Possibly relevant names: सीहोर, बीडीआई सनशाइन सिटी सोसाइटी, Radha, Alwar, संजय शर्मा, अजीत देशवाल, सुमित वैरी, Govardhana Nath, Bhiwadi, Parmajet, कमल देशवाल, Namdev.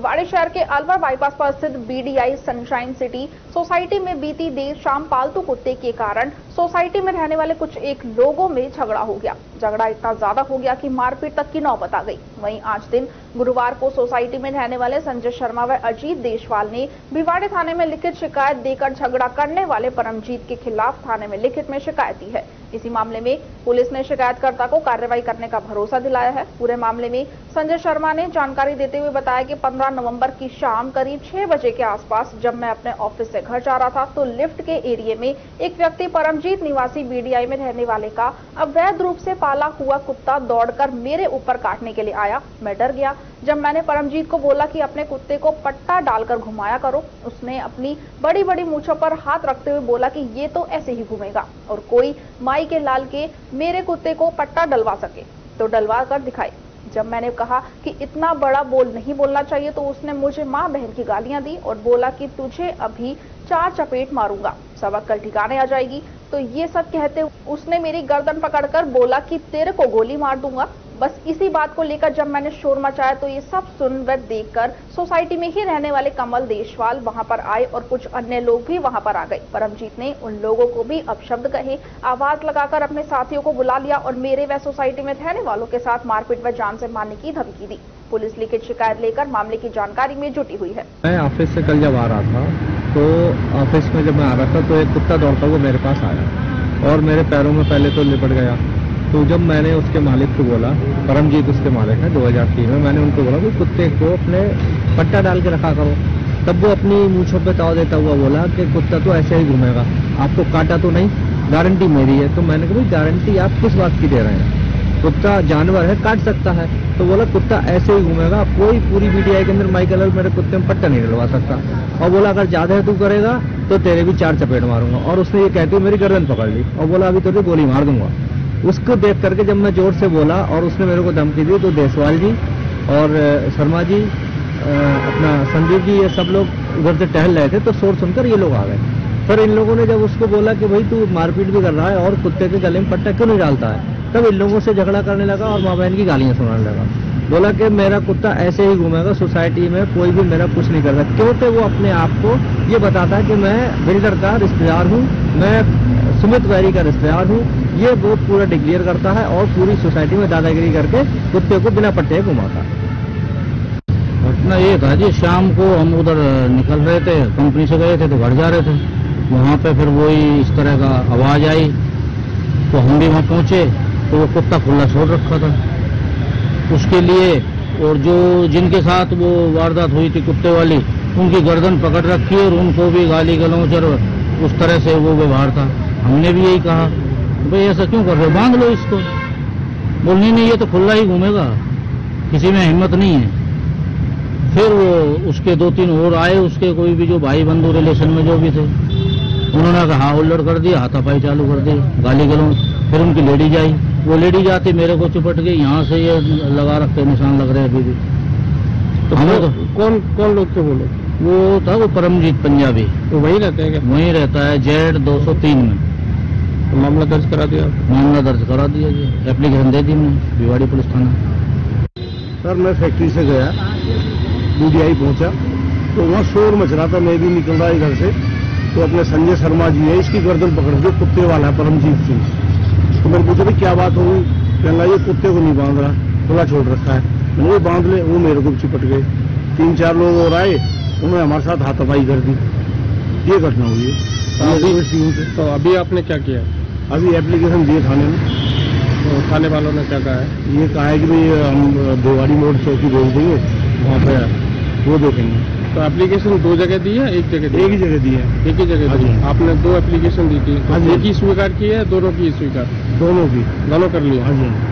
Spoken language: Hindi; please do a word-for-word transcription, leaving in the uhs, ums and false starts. भिवाड़ी शहर के अलवर बाईपास पर स्थित बीडीआई सनशाइन सिटी सोसाइटी में बीती देर शाम पालतू कुत्ते के कारण सोसाइटी में रहने वाले कुछ एक लोगों में झगड़ा हो गया। झगड़ा इतना ज्यादा हो गया कि मारपीट तक की नौबत आ गई। वहीं आज दिन गुरुवार को सोसाइटी में रहने वाले संजय शर्मा व अजीत देशवाल ने भिवाड़ी थाने में लिखित शिकायत देकर झगड़ा करने वाले परमजीत के खिलाफ थाने में लिखित में शिकायत दी है। इसी मामले में पुलिस ने शिकायतकर्ता को कार्रवाई करने का भरोसा दिलाया है। पूरे मामले में संजय शर्मा ने जानकारी देते हुए बताया कि पंद्रह नवंबर की शाम करीब छह बजे के आसपास जब मैं अपने ऑफिस से घर जा रहा था तो लिफ्ट के एरिया में एक व्यक्ति परमजीत निवासी बीडीआई में रहने वाले का अवैध रूप से पाला हुआ कुत्ता दौड़कर मेरे ऊपर काटने के लिए आया। मैं डर गया। जब मैंने परमजीत को बोला कि अपने कुत्ते को पट्टा डालकर घुमाया करो, उसने अपनी बड़ी बड़ी मूंछों पर हाथ रखते हुए बोला कि ये तो ऐसे ही घूमेगा और कोई माई के लाल के मेरे कुत्ते को पट्टा डलवा सके तो डलवा कर दिखाए। जब मैंने कहा कि इतना बड़ा बोल नहीं बोलना चाहिए तो उसने मुझे माँ बहन की गालियां दी और बोला कि तुझे अभी चार चपेट मारूंगा, सबक कल ठिकाने आ जाएगी। तो ये सब कहते उसने मेरी गर्दन पकड़कर बोला कि तेरे को गोली मार दूंगा। बस इसी बात को लेकर जब मैंने शोर मचाया तो ये सब सुन व देखकर सोसाइटी में ही रहने वाले कमल देशवाल वहां पर आए और कुछ अन्य लोग भी वहां पर आ गए। परमजीत ने उन लोगों को भी अपशब्द कहे, आवाज लगाकर अपने साथियों को बुला लिया और मेरे व सोसाइटी में रहने वालों के साथ मारपीट व जान से मारने की धमकी दी। पुलिस लिखित शिकायत लेकर मामले की जानकारी में जुटी हुई है। मैं ऑफिस से कल जब आ रहा था तो ऑफिस में जब मैं आ रहा था तो एक कुत्ता दौड़ता हुआ मेरे पास आया और मेरे पैरों में पहले तो लिपट गया। तो जब मैंने उसके मालिक को बोला, परमजीत उसके मालिक है, दो हज़ार तीन में मैंने उनको बोला कि कुत्ते को अपने पट्टा डाल के रखा करो। तब वो अपनी मूंछों पे ताव देता हुआ बोला कि कुत्ता तो ऐसे ही घूमेगा, आपको काटा तो नहीं, गारंटी मेरी है। तो मैंने कहा गारंटी आप किस बात की दे रहे हैं, कुत्ता जानवर है, काट सकता है। तो बोला कुत्ता ऐसे ही घूमेगा, कोई पूरी बीडीआई के अंदर माई कलर मेरे कुत्ते में पट्टा नहीं डलवा सकता। और बोला अगर ज्यादा तू करेगा तो तेरे भी चार चपेट मारूंगा। और उसने ये कहते हुए मेरी गर्दन पकड़ ली और बोला अभी तुझे गोली मार दूंगा। उसको देख करके जब मैं जोर से बोला और उसने मेरे को धमकी दी तो देशवाल जी और शर्मा जी अपना संदीप जी ये सब लोग उधर से टहल रहे थे तो शोर सुनकर ये लोग आ गए। फिर इन लोगों ने जब उसको बोला कि भाई तू मारपीट भी कर रहा है और कुत्ते के गले में पट्टा क्यों नहीं डालता है, तब इन लोगों से झगड़ा करने लगा और माँ बहन की गालियाँ सुनाने लगा। बोला कि मेरा कुत्ता ऐसे ही घूमेगा, सोसाइटी में कोई भी मेरा कुछ नहीं करता। क्यों तो वो अपने आप को ये बताता है कि मैं बिल्डर का रिश्तेदार हूँ, मैं सुमित वैरी का रिश्तेदार हूँ, ये वो पूरा डिक्लेयर करता है और पूरी सोसाइटी में दादागिरी करके कुत्ते को बिना पट्टे घुमाता है। घटना ये था जी, शाम को हम उधर निकल रहे थे, कंपनी से गए थे तो घर जा रहे थे, वहाँ पे फिर वही इस तरह का आवाज आई तो हम भी वहाँ पहुँचे तो वो कुत्ता खुला छोड़ रखा था। उसके लिए और जो जिनके साथ वो वारदात हुई थी कुत्ते वाली, उनकी गर्दन पकड़ रखी और उनको भी गाली गलौज और उस तरह से वो व्यवहार था। हमने भी यही कहा भाई ऐसा क्यों कर रहे हो, बांध लो इसको। बोलने नहीं ये तो खुला ही घूमेगा, किसी में हिम्मत नहीं है। फिर वो उसके दो तीन और आए, उसके कोई भी जो भाई बंधु रिलेशन में जो भी थे, उन्होंने कहा हुल्लड़ कर दिया, हाथापाई चालू कर दी, गाली गलौज। फिर उनकी लेडीज आई, वो लेडीज आती मेरे को चिपट गई, यहाँ से ये लगा रखते निशान लग रहे अभी भी। तो हमें कौन कौन लोग थे बोले, वो था वो परमजीत पंजाबी, वो वहीं रहते हैं क्या? वहीं रहता है जेड दो सौ तीन में। तो मामला दर्ज करा दिया? मामला दर्ज करा दिया जी, एप्लीकेशन दे दी मैंने भिवाड़ी पुलिस थाना। सर मैं फैक्ट्री से गया, बीडीआई पहुंचा तो वहाँ शोर मच रहा था, मैं भी निकल रहा इधर से तो अपने संजय शर्मा जी है, इसकी गर्दन पकड़ के कुत्ते वाला परमजीत सिंह। तो मैंने पूछा भाई क्या बात होगी, कहना ये कुत्ते को नहीं बांध रहा, खुला छोड़ रखा है। मैंने बांध ले, वो मेरे को चिपट गए। तीन चार लोग और आए, उन्होंने हमारे साथ हाथापाई कर दी। ये घटना हुई है अभी। तो अभी आपने क्या किया? अभी एप्लीकेशन दिए थाने में। तो थाने वालों ने क्या कहा है? ये कहा है कि भाई हम भिवाड़ी मोड़ चौकी भेज देंगे, वहाँ पे वो देखेंगे। तो एप्लीकेशन दो जगह दी है? एक जगह दी, एक ही जगह दी है, एक ही जगह दी। आपने दो एप्लीकेशन दी थी, एक ही स्वीकार की है, दोनों की स्वीकार? दोनों की, दोनों कर लिया। हाँ जी।